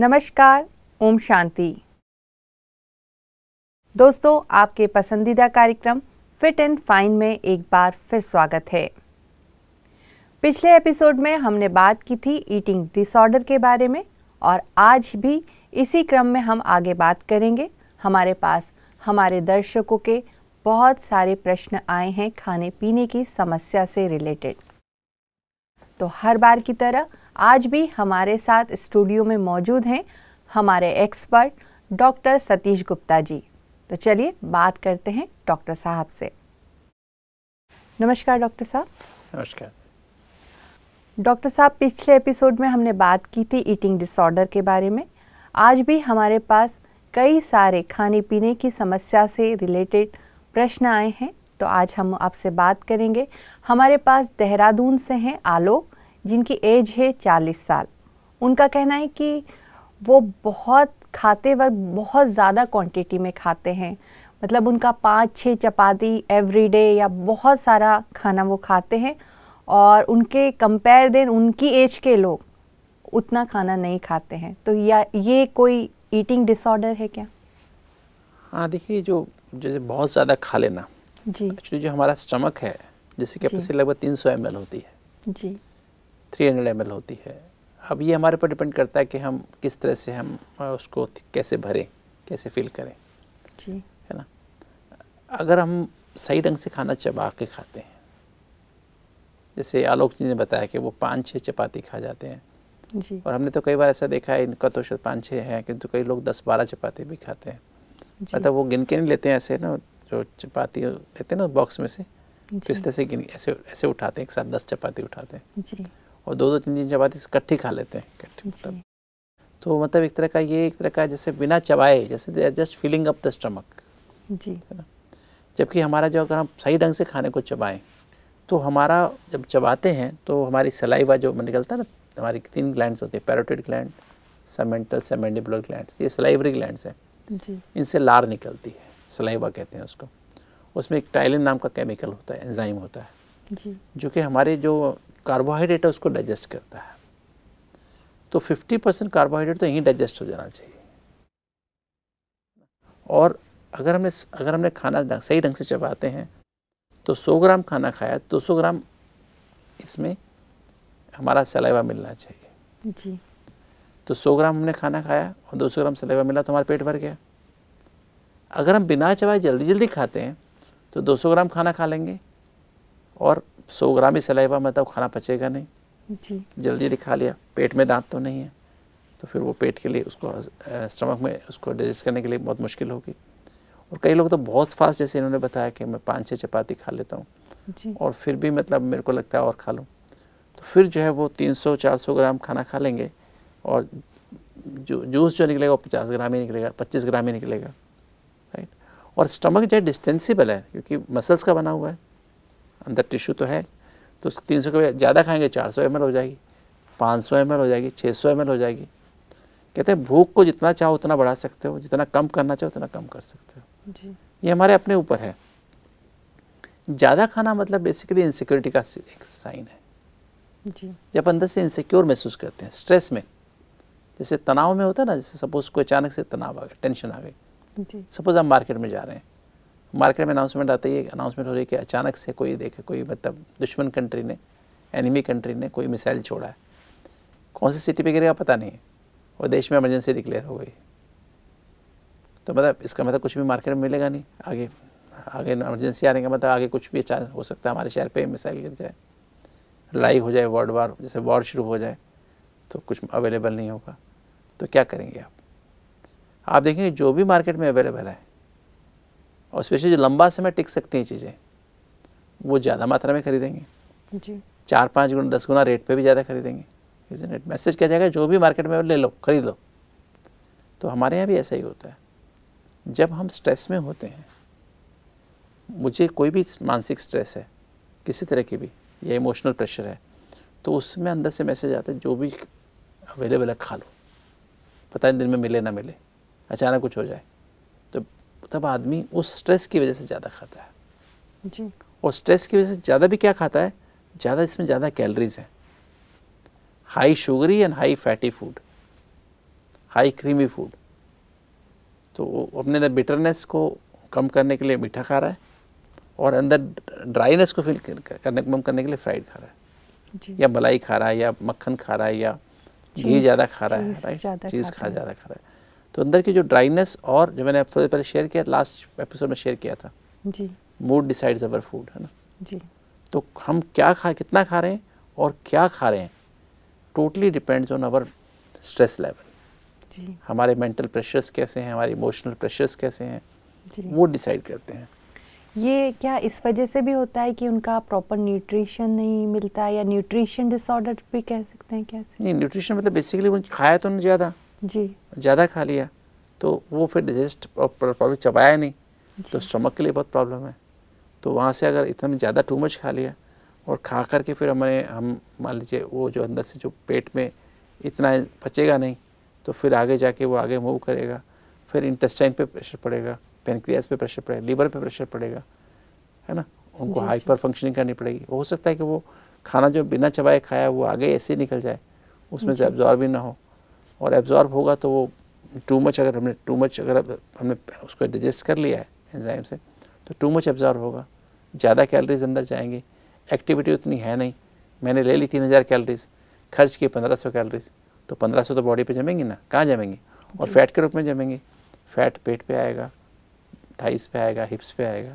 नमस्कार, ओम शांति। दोस्तों, आपके पसंदीदा कार्यक्रम फिट एंड फाइन में एक बार फिर स्वागत है। पिछले एपिसोड में हमने बात की थी ईटिंग डिसऑर्डर के बारे में और आज भी इसी क्रम में हम आगे बात करेंगे। हमारे पास हमारे दर्शकों के बहुत सारे प्रश्न आए हैं खाने पीने की समस्या से रिलेटेड, तो हर बार की तरह आज भी हमारे साथ स्टूडियो में मौजूद हैं हमारे एक्सपर्ट डॉक्टर सतीश गुप्ता जी। तो चलिए बात करते हैं डॉक्टर साहब से। नमस्कार डॉक्टर साहब। नमस्कार डॉक्टर साहब, पिछले एपिसोड में हमने बात की थी ईटिंग डिसऑर्डर के बारे में। आज भी हमारे पास कई सारे खाने पीने की समस्या से रिलेटेड प्रश्न आए हैं, तो आज हम आपसे बात करेंगे। हमारे पास देहरादून से हैं आलोक, जिनकी एज है 40 साल। उनका कहना है कि वो बहुत खाते वक्त बहुत ज़्यादा क्वांटिटी में खाते हैं, मतलब उनका 5-6 चपाती एवरीडे या बहुत सारा खाना वो खाते हैं और उनके कंपेयर देन उनकी एज के लोग उतना खाना नहीं खाते हैं। तो ये कोई ईटिंग डिसऑर्डर है क्या? हाँ, देखिए, जो जैसे बहुत ज़्यादा खा लेना जी, एक्चुअली जो हमारा स्टमक है जिसकी कैपेसिटी लगभग 300 ml होती है जी, 300 ml होती है। अब ये हमारे पर डिपेंड करता है कि हम किस तरह से हम उसको कैसे भरें, कैसे फील करें जी, है ना। अगर हम सही ढंग से खाना चबा के खाते हैं, जैसे आलोक जी ने बताया कि वो 5-6 चपाती खा जाते हैं जी, और हमने तो कई बार ऐसा देखा है, इनका तो शायद 5-6 है, किंतु कई लोग 10-12 चपाती भी खाते हैं। मतलब वो गिन के नहीं लेते हैं, ऐसे ना जो चपाती लेते हैं ना बॉक्स में से, तो इस तरह से ऐसे उठाते हैं, एक साथ 10 चपाती उठाते हैं जी, और 2-3 चपाती इकट्ठी खा लेते हैं, इकट्ठी मतलब। तो मतलब एक तरह का जैसे बिना चबाए, जैसे they are just feeling up the stomach जी, है ना। जबकि हमारा जो, अगर हम सही ढंग से खाने को चबाएं, तो हमारा जब चबाते हैं तो हमारी सलाइवा जो निकलता है ना, हमारी 3 ग्लैंड्स होती है, parotid gland, submental, submandibular glands, ये सलाइवरी ग्लैंड्स हैं जी। इनसे लार निकलती है, सलाइवा कहते हैं उसको। उसमें एक टाइलिन नाम का केमिकल होता है, एंजाइम होता है जी, जो कि हमारे जो कार्बोहाइड्रेट है उसको डाइजेस्ट करता है। तो 50% कार्बोहाइड्रेट तो यहीं डाइजेस्ट हो जाना चाहिए। और अगर हमने खाना सही ढंग से चबाते हैं तो 100 ग्राम खाना खाया, 200 ग्राम इसमें हमारा सलाइवा मिलना चाहिए जी। तो 100 ग्राम हमने खाना खाया और 200 ग्राम सलाइवा मिला तो हमारा पेट भर गया। अगर हम बिना चबाए जल्दी जल्दी खाते हैं तो 200 ग्राम खाना खा लेंगे और 100 ग्राम ही सलाइवा, मतलब खाना पचेगा नहीं जी, जल्दी जल्दी खा लिया, पेट में दांत तो नहीं है, तो फिर वो पेट के लिए उसको स्टमक में उसको डाइजेस्ट करने के लिए बहुत मुश्किल होगी। और कई लोग तो बहुत फास्ट, जैसे इन्होंने बताया कि मैं 5-6 चपाती खा लेता हूँ और फिर भी मतलब मेरे को लगता है और खा लूँ, तो फिर जो है वो 300-400 ग्राम खाना खा लेंगे और जूस जो निकलेगा वो 50 ग्राम ही निकलेगा, 25 ग्राम ही निकलेगा, राइट। और स्टमक जो है डिस्टेंसिबल है, क्योंकि मसल्स का बना हुआ है, अंदर टिश्यू तो है, तो 300 के ज़्यादा खाएंगे 400 ml हो जाएगी, 500 ml हो जाएगी, 600 ml हो जाएगी। कहते हैं भूख को जितना चाहो उतना बढ़ा सकते हो, जितना कम करना चाहो उतना कम कर सकते हो जी। ये हमारे अपने ऊपर है। ज़्यादा खाना मतलब बेसिकली इनसिक्योरिटी का एक साइन है जी। जब अंदर से इनसिक्योर महसूस करते हैं, स्ट्रेस में, जैसे तनाव में होता है ना, जैसे सपोज कोई अचानक से तनाव आ गया, टेंशन आ गई, सपोज हम मार्केट में जा रहे हैं, मार्केट में अनाउंसमेंट आता है, ये अनाउंसमेंट हो रही है कि अचानक से कोई देखे, कोई मतलब दुश्मन कंट्री ने, एनिमी कंट्री ने कोई मिसाइल छोड़ा है, कौन सी सिटी पे गिरेगा पता नहीं है, और देश में इमरजेंसी डिक्लेयर हो गई। तो मतलब इसका मतलब कुछ भी मार्केट में मिलेगा नहीं, आगे इमरजेंसी आने का मतलब आगे कुछ भी अचानक हो सकता है, हमारे शहर पर मिसाइल गिर जाए, लड़ाई हो जाए, वर्ल्ड वार जैसे वॉर शुरू हो जाए, तो कुछ अवेलेबल नहीं होगा, तो क्या करेंगे आप देखेंगे जो भी मार्केट में अवेलेबल है और स्पेशली जो लंबा समय टिक सकती हैं चीज़ें, वो ज़्यादा मात्रा में खरीदेंगे जी, 4-5 गुना 10 गुना रेट पे भी ज़्यादा खरीदेंगे। Isn't it? मैसेज किया जाएगा जो भी मार्केट में ले लो, खरीद लो। तो हमारे यहाँ भी ऐसा ही होता है। जब हम स्ट्रेस में होते हैं, मुझे कोई भी मानसिक स्ट्रेस है किसी तरह की भी, या इमोशनल प्रेशर है, तो उसमें अंदर से मैसेज आता है जो भी अवेलेबल है खा लो, पता नहीं दिन में मिले ना मिले, अचानक कुछ हो जाए। तब आदमी उस स्ट्रेस की वजह से ज़्यादा खाता है जी। और स्ट्रेस की वजह से ज़्यादा भी क्या खाता है, ज़्यादा इसमें ज़्यादा कैलोरीज हैं, high sugary and high fatty food. High creamy food, तो अपने अंदर बिटरनेस को कम करने के लिए मीठा खा रहा है और अंदर ड्राइनेस को फील कम करने के लिए फ्राइड खा रहा है या मलाई खा रहा है या मक्खन खा रहा है या घी ज़्यादा खा रहा है, राइट, चीज़ ज़्यादा खा रहा है। तो अंदर की जो ड्राइनेस, और जो मैंने थोड़ी पहले शेयर किया, लास्ट एपिसोड में शेयर किया था, जी, मूड डिसाइड्स अवर फूड, है ना जी। तो हम क्या खा, कितना खा रहे हैं और क्या खा रहे हैं, totally depends on our stress level जी। हमारे मेंटल प्रेशर्स कैसे हैं, हमारे इमोशनल प्रेशर्स कैसे हैं जी, वो डिसाइड करते हैं। ये क्या इस वजह से भी होता है कि उनका प्रॉपर न्यूट्रिशन नहीं मिलता, या न्यूट्रिशन डिसऑर्डर भी कह सकते हैं? कैसे? नहीं, न्यूट्रिशन मतलब बेसिकली वो खाया तो उन्होंने ज़्यादा जी, ज़्यादा खा लिया तो वो फिर डाइजेस्ट प्रॉब्लम, चबाया नहीं तो स्टमक के लिए बहुत प्रॉब्लम है। तो वहाँ से अगर इतना ज़्यादा टू मच खा लिया और खा करके फिर हमें, हम मान लीजिए वो जो अंदर से जो पेट में इतना बचेगा नहीं, तो फिर आगे जाके वो आगे मूव करेगा, फिर इंटेस्टाइन पे प्रेशर पड़ेगा, पेनक्रियास पे प्रेशर पड़ेगा, लीवर पे प्रेशर पड़ेगा, है ना। उनको हाइपर फंक्शनिंग करनी पड़ेगी। हो सकता है कि वो खाना जो बिना चबाए खाया वो आगे ऐसे निकल जाए, उसमें से एब्जॉर्ब भी ना हो, और एब्जॉर्ब होगा तो वो टू मच अगर हमने उसको डाइजेस्ट कर लिया है एंजाइम से, तो टू मच एब्जॉर्ब होगा, ज़्यादा कैलोरीज अंदर जाएंगी, एक्टिविटी उतनी है नहीं। मैंने ले ली 3000 कैलोरीज, खर्च की 1500 कैलोरीज, तो 1500 तो बॉडी पे जमेंगी ना, कहाँ जमेंगी, और फैट के रूप में जमेंगी। फैट पेट पे आएगा, थाइस पे आएगा, हिप्स पे आएगा,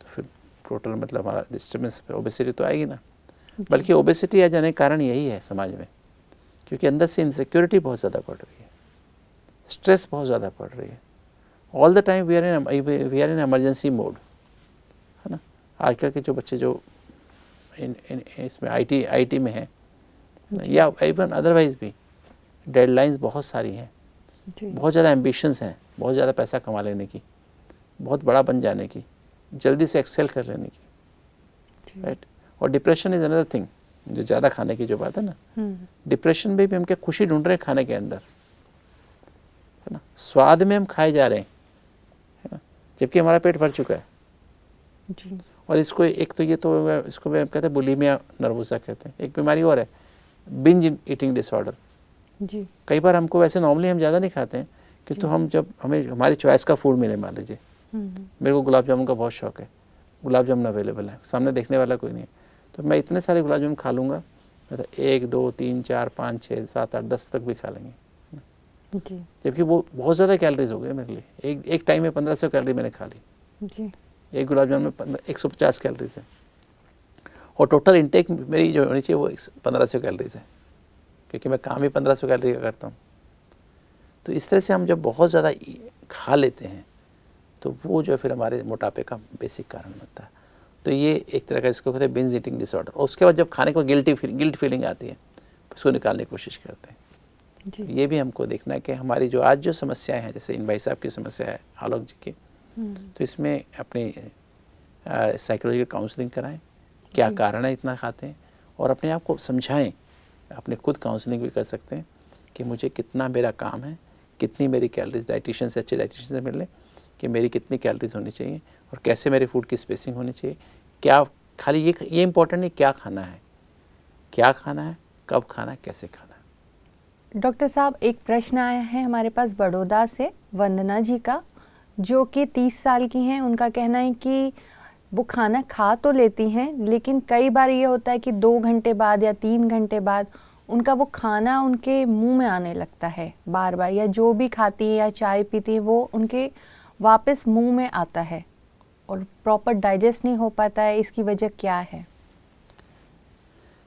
तो फिर टोटल मतलब हमारा डिस्टर्बेंस पे ओबेसिटी तो आएगी ना। बल्कि ओबेसिटी आ जाने का कारण यही है समाज में, क्योंकि अंदर से इनसिक्योरिटी बहुत ज़्यादा बढ़ रही है, स्ट्रेस बहुत ज़्यादा बढ़ रही है, all the time we are in emergency mode, है ना। आजकल के जो बच्चे जो इसमें आई टी में हैं या इवन अदरवाइज भी, डेडलाइंस बहुत सारी हैं, बहुत ज़्यादा एम्बिशंस हैं, बहुत ज़्यादा पैसा कमा लेने की, बहुत बड़ा बन जाने की, जल्दी से एक्सेल कर लेने की, राइट। और डिप्रेशन इज़ अनदर थिंग, जो ज़्यादा खाने की जो बात है ना, डिप्रेशन में भी हम क्या खुशी ढूंढ रहे हैं खाने के अंदर, है ना, स्वाद में हम खाए जा रहे हैं, है ना, जबकि हमारा पेट भर चुका है जी। और इसको एक तो ये तो इसको भी हम कहते हैं बुलिमिया नर्वोसा कहते हैं, एक बीमारी और है बिंज ईटिंग डिसऑर्डर जी। कई बार हमको वैसे नॉर्मली हम ज़्यादा नहीं खाते हैं कि, तो हम जब हमें हमारी चॉइस का फूड मिले, मान लीजिए मेरे को गुलाब जामुन का बहुत शौक है, गुलाब जामुन अवेलेबल है, सामने देखने वाला कोई नहीं है, तो मैं इतने सारे गुलाब जामुन खा लूँगा, मतलब 1 2 3 4 5 6 7 8 10 तक भी खा लेंगे जी। जबकि वो बहुत ज़्यादा कैलोरीज हो गए मेरे लिए, एक टाइम में 1500 कैलोरी मैंने खा ली जी, एक गुलाब जामुन में 150 कैलोरीज है, और टोटल इनटेक मेरी जो होनी चाहिए वो 1500 कैलोरीज है, क्योंकि मैं काम ही 1500 कैलोरी का करता हूँ। तो इस तरह से हम जब बहुत ज़्यादा खा लेते हैं तो वो जो है फिर हमारे मोटापे का बेसिक कारण बनता है। तो ये एक तरह का इसको कहते हैं बिंज ईटिंग डिसऑर्डर। और उसके बाद जब खाने को गिल्ट फीलिंग आती है, उसको निकालने की कोशिश करते हैं जी। ये भी हमको देखना है कि हमारी जो आज जो समस्याएँ हैं, जैसे इन भाई साहब की समस्या है आलोक जी की, तो इसमें अपनी साइकोलॉजिकल काउंसलिंग कराएँ, क्या कारण है इतना खाते हैं, और अपने आप को समझाएं। अपने खुद काउंसलिंग भी कर सकते हैं कि मुझे कितना मेरा काम है, कितनी मेरी कैलोरीज, डाइटिशियन से अच्छे डाइटिशियन से मिल लें कि मेरी कितनी कैलोरीज होनी चाहिए और कैसे मेरे फूड की स्पेसिंग होनी चाहिए। क्या खाली ये इम्पोर्टेंट नहीं, क्या खाना है, कब खाना है, कैसे खाना है। डॉक्टर साहब, एक प्रश्न आया है हमारे पास बड़ौदा से वंदना जी का, जो कि 30 साल की हैं। उनका कहना है कि वो खाना खा तो लेती हैं, लेकिन कई बार ये होता है कि 2 घंटे बाद या 3 घंटे बाद उनका वो खाना उनके मुंह में आने लगता है बार बार, या जो भी खाती है या चाय पीती है वो उनके वापस मुंह में आता है और प्रॉपर डाइजेस्ट नहीं हो पाता है। इसकी वजह क्या है?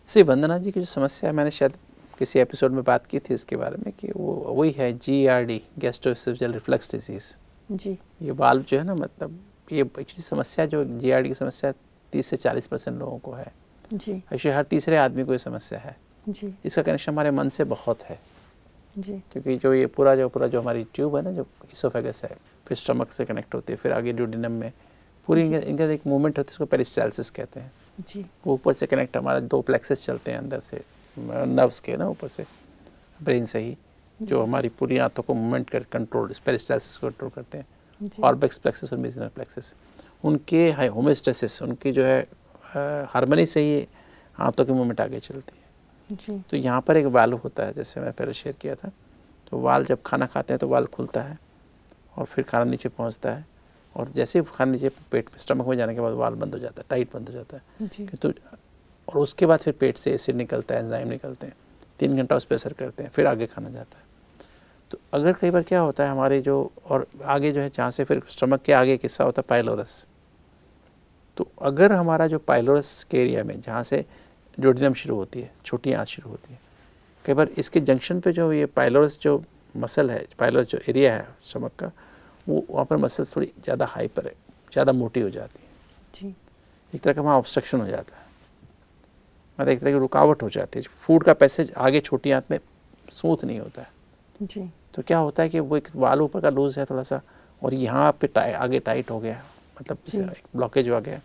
श्री वंदना जी की जो समस्या है, मैंने शायद किसी एपिसोड में बात की थी इसके बारे में, कि वो वही है GRD, गैस्ट्रोएसोफेजियल रिफ्लक्स डिजीज़ जी। ये वाल्व जो है ना, मतलब ये एक्चुअली समस्या जो GRD की समस्या 30 से 40% लोगों को है जी। एक्चुअली हर तीसरे आदमी को ये समस्या है जी। इसका कनेक्शन हमारे मन से बहुत है जी, क्योंकि जो ये पूरा जो हमारी ट्यूब है ना, जो इसोफेगस है, फिर स्टमक से कनेक्ट होती है, फिर आगे ड्यूडेनम में पूरी इनका एक मूवमेंट होती है, उसको पेरिस्टालसिस कहते हैं जी। वो ऊपर से कनेक्ट, हमारा 2 प्लेक्सेस चलते हैं अंदर से नर्व्स के ना, ऊपर से ब्रेन से ही, जो हमारी पूरी आंतों को मूवमेंट कर कंट्रोल, पेरिस्टालसिस को कंट्रोल करते हैं। ऑर्बिक्स प्लेक्सस और मेजिनल प्लेक्सस, उनके होमोस्टेसिस, उनकी जो है हार्मनी से ही हाथों की मूवमेंट आगे चलती है। तो यहाँ पर एक वाल्व होता है, जैसे मैं पहले शेयर किया था, तो वाल जब खाना खाते हैं तो वाल खुलता है और फिर खाना नीचे पहुंचता है और जैसे ही खाना नीचे पेट में स्टमक में जाने के बाद वाल बंद हो जाता है, टाइट बंद हो जाता है। तो और उसके बाद फिर पेट से एसिड निकलता है, एंजाइम निकलते हैं, 3 घंटा उस पर असर करते हैं, फिर आगे खाना जाता है। तो अगर कई बार क्या होता है हमारे जो और आगे जो है जहाँ से फिर स्टमक के आगे किस्सा होता है पाइलोरस, तो अगर हमारा जो पाइलोरस के एरिया में जहाँ से जोडिनम शुरू होती है, छोटी आँत शुरू होती है, कई बार इसके जंक्शन पे जो ये पाइलोरस जो मसल है, पाइलोरस जो एरिया है स्टमक का, वो वहाँ पर मसल्स थोड़ी ज़्यादा हाइपर है, ज़्यादा मोटी हो जाती है जी। एक तरह का वहाँ ऑब्स्ट्रक्शन हो जाता है, मतलब एक तरह की रुकावट हो जाती है, फूड का पैसेज आगे छोटी आँत में स्मूथ नहीं होता है जी। तो क्या होता है कि वो एक वाल ऊपर का लूज है थोड़ा सा और यहाँ पे आगे टाइट हो गया, मतलब एक ब्लॉकेज हो गया।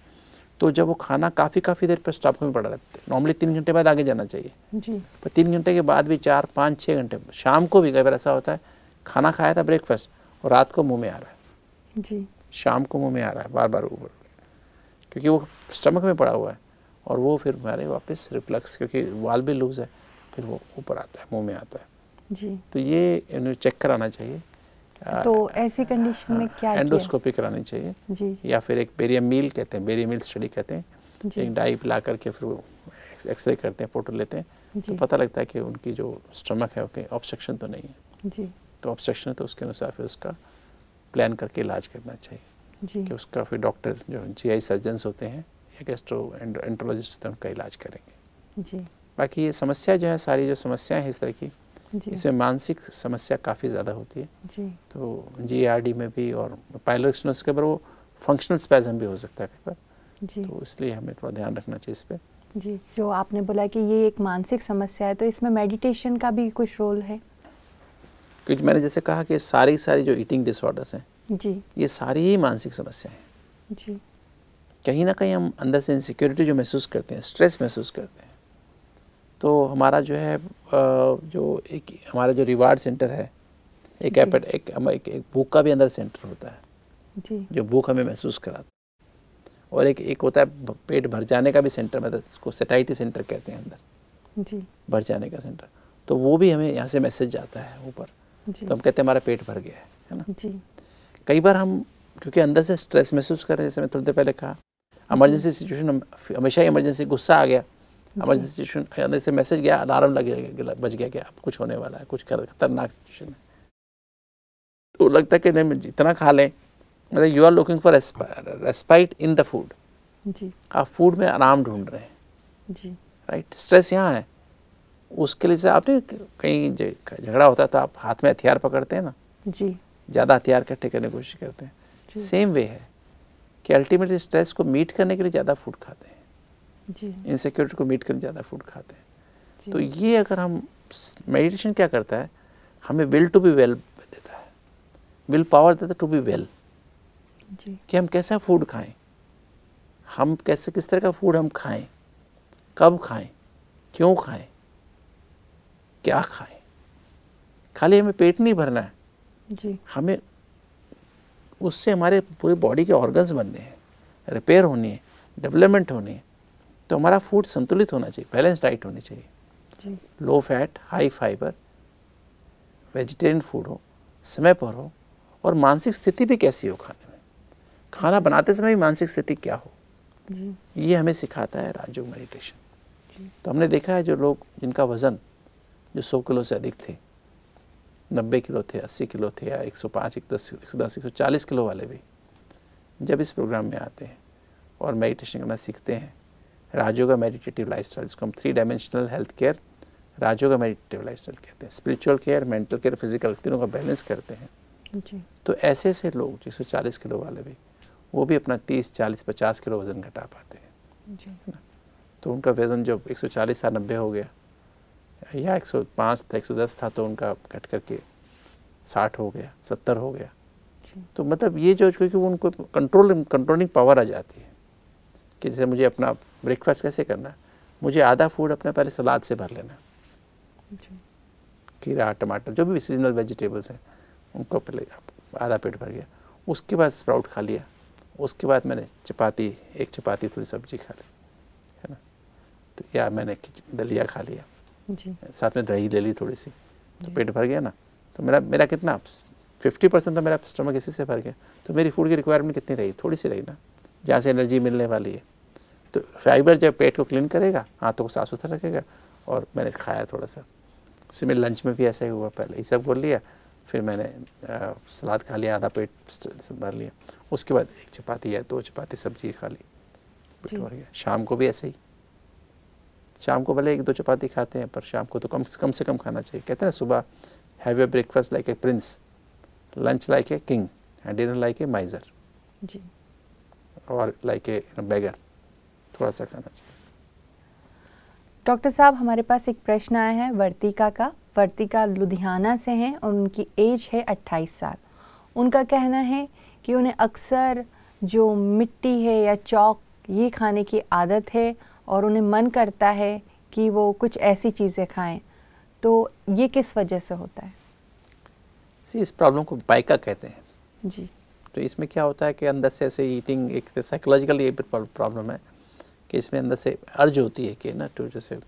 तो जब वो खाना काफ़ी देर पर स्टमक में पड़ा रहता है, नॉर्मली 3 घंटे बाद आगे जाना चाहिए जी, पर 3 घंटे के बाद भी 4, 5, 6 घंटे, शाम को भी कई बार ऐसा होता है खाना खाया था ब्रेकफास्ट और रात को मुंह में आ रहा है जी, शाम को मुंह में आ रहा है बार बार ऊपर, क्योंकि वो स्टमक में पड़ा हुआ है और वो फिर हमारे वापस रिफ्लक्स, क्योंकि वाल भी लूज है, फिर वो ऊपर आता है, मुंह में आता है जी। तो ये चेक कराना चाहिए। तो ऐसी कंडीशन में क्या एंडोस्कोपी करानी चाहिए जी, या फिर एक बेरियम मील कहते हैं, बेरियम मील स्टडी कहते हैं, एक डाई ला करके फिर वो एक्सरे करते हैं, फोटो लेते हैं, तो पता लगता है कि उनकी जो स्टमक है उसके ऑब्स्ट्रक्शन तो नहीं है जी। तो ऑब्स्ट्रक्शन है तो उसके अनुसार फिर उसका प्लान करके इलाज करना चाहिए जी, कि उसका फिर डॉक्टर जो जीआई सर्जन्स होते हैं या गैस्ट्रो एंट्रोलॉजिस्ट होते हैं उनका इलाज करेंगे जी। बाकी ये समस्या जो है, सारी जो समस्याएं हैं इस तरह की, इसमें मानसिक समस्या काफ़ी ज़्यादा होती है जी। तो जीआरडी में भी और पाइलोरिक स्पाज़म के बाद वो फंक्शनल स्पैज़म भी हो सकता है कई बार जी, तो इसलिए हमें थोड़ा ध्यान रखना चाहिए इस पर जी। जो आपने बोला कि ये एक मानसिक समस्या है, तो इसमें मेडिटेशन का भी कुछ रोल है? क्योंकि मैंने जैसे कहा कि सारी जो ईटिंग डिसऑर्डर्स हैं जी, ये सारी ही मानसिक समस्या हैं जी। कहीं ना कहीं हम अंदर से इनसिक्योरिटी जो महसूस करते हैं, स्ट्रेस महसूस करते हैं, तो हमारा जो है हमारा जो रिवार्ड सेंटर है, एक भूख का भी अंदर सेंटर होता है जी, जो भूख हमें महसूस कराता है, और एक होता है पेट भर जाने का भी सेंटर, मतलब इसको सेटाइटी सेंटर कहते हैं अंदर जी, भर जाने का सेंटर। तो वो भी हमें यहाँ से मैसेज जाता है ऊपर, तो हम कहते हैं हमारा पेट भर गया है ना जी। कई बार हम क्योंकि अंदर से स्ट्रेस महसूस कर रहे हैं, जैसे मैं थोड़ी देर पहले कहा, इमरजेंसी सिचुएशन, हमेशा ही इमरजेंसी, गुस्सा आ गया, इमरजेंसी सिचुएशन, अंदर से मैसेज गया, अलार्म लग गया, बज गया कि अब कुछ होने वाला है, कुछ खतरनाक सिचुएशन है, तो लगता है कि नहीं इतना खा लें, मतलब you are looking for respite in the food जी, आप फूड में आराम ढूंढ रहे हैं जी, राइट। स्ट्रेस यहाँ है, उसके लिए से आपने कहीं झगड़ा होता तो आप हाथ में हथियार पकड़ते हैं ना जी, ज़्यादा हथियार इकट्ठे करने की कोशिश करते हैं। सेम वे है कि अल्टीमेटली स्ट्रेस को मीट करने के लिए ज़्यादा फूड खाते हैं जी, इनसिक्योरिटी को मीट करने ज़्यादा फूड खाते हैं। तो ये अगर हम, मेडिटेशन क्या करता है, हमें विल टू बी वेल देता है, विल पावर देता है टू बी वेल, कि हम कैसा फूड खाएँ, हम कैसे, किस तरह का फूड हम खाएँ, कब खाएँ, क्यों खाएँ, क्या खाएं। खाली हमें पेट नहीं भरना है जी, हमें उससे हमारे पूरे बॉडी के ऑर्गन्स बनने हैं, रिपेयर होनी है, डेवलपमेंट होनी है। तो हमारा फूड संतुलित होना चाहिए, बैलेंस डाइट होनी चाहिए जी, low fat, high fibre, vegetarian food हो, समय पर हो, और मानसिक स्थिति भी कैसी हो खाने में, खाना बनाते समय भी मानसिक स्थिति क्या हो जी, ये हमें सिखाता है राजयोग मेडिटेशन जी। तो हमने देखा है जो लोग, जिनका वज़न जो 100 किलो से अधिक थे, 90 किलो थे, 80 किलो थे, या 105, 110, 140 किलो वाले भी जब इस प्रोग्राम में आते हैं और मेडिटेशन करना सीखते हैं, राजयोगा मेडिटेटिव लाइफस्टाइल, इसको हम 3 dimensional health care Rajyoga meditative lifestyle कहते हैं, spiritual care, mental care, physical, तीनों का बैलेंस करते हैं जी। तो ऐसे ऐसे लोग 140 किलो वाले भी, वो भी अपना 30, 40, 50 किलो वज़न घटा पाते हैं जी, है ना। तो उनका वज़न जब 140 था 90 हो गया, या 105 था, 110 था, तो उनका घट करके 60 हो गया, 70 हो गया। तो मतलब ये जो, क्योंकि वो उनको कंट्रोलिंग पावर आ जाती है कि जैसे मुझे अपना ब्रेकफास्ट कैसे करना है, मुझे आधा फूड अपने पहले सलाद से भर लेना जी, खीरा, टमाटर, जो भी सीजनल वेजिटेबल्स हैं उनको पहले आधा पेट भर गया, उसके बाद स्प्राउट खा लिया, उसके बाद मैंने चपाती, एक चपाती थोड़ी सब्जी खा ली, है ना, तो या मैंने दलिया खा लिया जी, साथ में दही ले ली थोड़ी सी, तो पेट भर गया ना। तो मेरा कितना 50% तो मेरा स्टमक इसी से भर गया, तो मेरी फूड की रिक्वायरमेंट कितनी रही, थोड़ी सी रही ना, जहाँ से एनर्जी मिलने वाली है। तो फाइबर जब पेट को क्लीन करेगा, हाथों को साफ सुथरा रखेगा, और मैंने खाया थोड़ा सा। इससे मेरे लंच में भी ऐसा ही हुआ, पहले ये सब बोल लिया, फिर मैंने सलाद खा लिया, आधा पेट भर लिया, उसके बाद एक चपाती या 2 चपाती सब्जी खा ली, पेट भर गया। शाम को भी ऐसे ही, शाम को भले 1-2 चपाती खाते हैं, पर शाम को तो कम से कम खाना चाहिए। कहते हैं सुबह have your breakfast like a prince, lunch like a king, and dinner like a miser जी, और लाइक ए बेगर, थोड़ा सा खाना चाहिए। डॉक्टर साहब, हमारे पास एक प्रश्न आया है वर्तिका का। वर्तिका लुधियाना से हैं और उनकी एज है 28 साल। उनका कहना है कि उन्हें अक्सर जो मिट्टी है या चौक ये खाने की आदत है और उन्हें मन करता है कि वो कुछ ऐसी चीज़ें खाएं, तो ये किस वजह से होता है? इस प्रॉब्लम को पिका कहते हैं जी। तो इसमें क्या होता है कि अंदर से ऐसे ईटिंग, एक साइकोलॉजिकल ये प्रॉब्लम है कि इसमें अंदर से अर्ज होती है कि ना, तो जैसे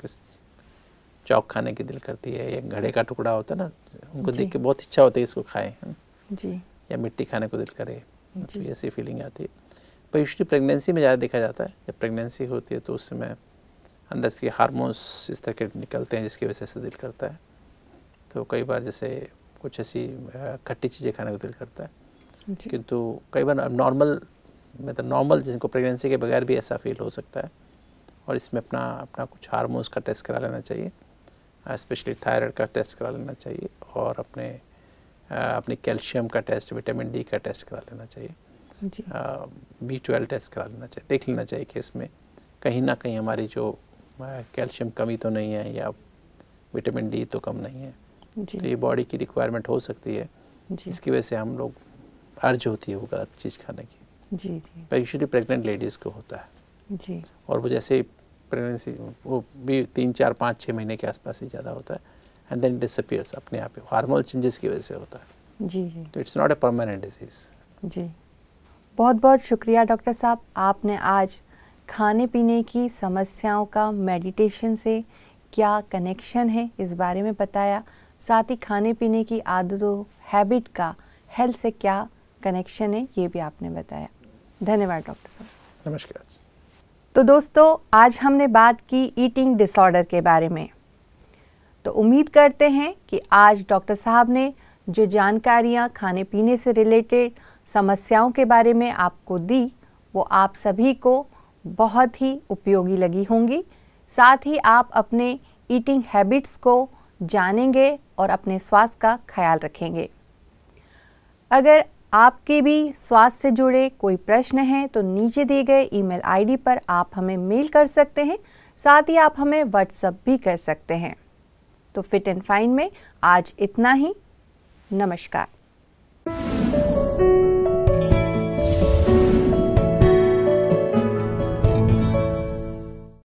चौक खाने की दिल करती है, या घड़े का टुकड़ा होता है ना, उनको देख के बहुत इच्छा होती है इसको खाएं जी, या मिट्टी खाने को दिल करे, तो ऐसी फीलिंग आती है। पर यूजली प्रेगनेंसी में ज़्यादा देखा जाता है, जब प्रेगनेंसी होती है तो उस समय अंदर से हार्मोन्स इस तरह के निकलते हैं जिसकी वजह से दिल करता है। तो कई बार जैसे कुछ ऐसी खट्टी चीज़ें खाने को दिल करता है, किंतु कई बार नॉर्मल, मतलब नॉर्मल जिनको प्रेगनेंसी के बगैर भी ऐसा फील हो सकता है। और इसमें अपना कुछ हार्मोन्स का टेस्ट करा लेना चाहिए, स्पेशली थायराइड का टेस्ट करा लेना चाहिए, और अपने कैल्शियम का टेस्ट, विटामिन डी का टेस्ट करा लेना चाहिए, B12 टेस्ट करा लेना चाहिए, देख लेना चाहिए कि इसमें कहीं ना कहीं हमारी जो कैल्शियम कमी तो नहीं है, या विटामिन डी तो कम नहीं है जी। तो ये बॉडी की रिक्वायरमेंट हो सकती है जी। इसकी वजह से हम लोग अर्ज होती है वो गलत चीज़ खाने की जी जी, यूजुअली प्रेग्नेंट लेडीज़ को होता है जी। और वो जैसे प्रेगनेंसी, वो भी 3-4-5-6 महीने के आसपास ही ज़्यादा होता है, एंड देन डिसअपियर्स, अपने आप हार्मोनल चेंजेस की वजह से होता है जी जी। तो it's not a permanent disease जी। बहुत बहुत शुक्रिया डॉक्टर साहब, आपने आज खाने पीने की समस्याओं का मेडिटेशन से क्या कनेक्शन है इस बारे में बताया, साथ ही खाने पीने की आदतों, हैबिट का हेल्थ से क्या कनेक्शन है ये भी आपने बताया। धन्यवाद डॉक्टर साहब, नमस्कार। तो दोस्तों, आज हमने बात की ईटिंग डिसऑर्डर के बारे में। तो उम्मीद करते हैं कि आज डॉक्टर साहब ने जो जानकारियाँ खाने पीने से रिलेटेड समस्याओं के बारे में आपको दी, वो आप सभी को बहुत ही उपयोगी लगी होंगी। साथ ही आप अपने ईटिंग हैबिट्स को जानेंगे और अपने स्वास्थ्य का ख्याल रखेंगे। अगर आपके भी स्वास्थ्य से जुड़े कोई प्रश्न हैं तो नीचे दिए गए ईमेल आईडी पर आप हमें मेल कर सकते हैं, साथ ही आप हमें व्हाट्सएप भी कर सकते हैं। तो फिट एंड फाइन में आज इतना ही, नमस्कार।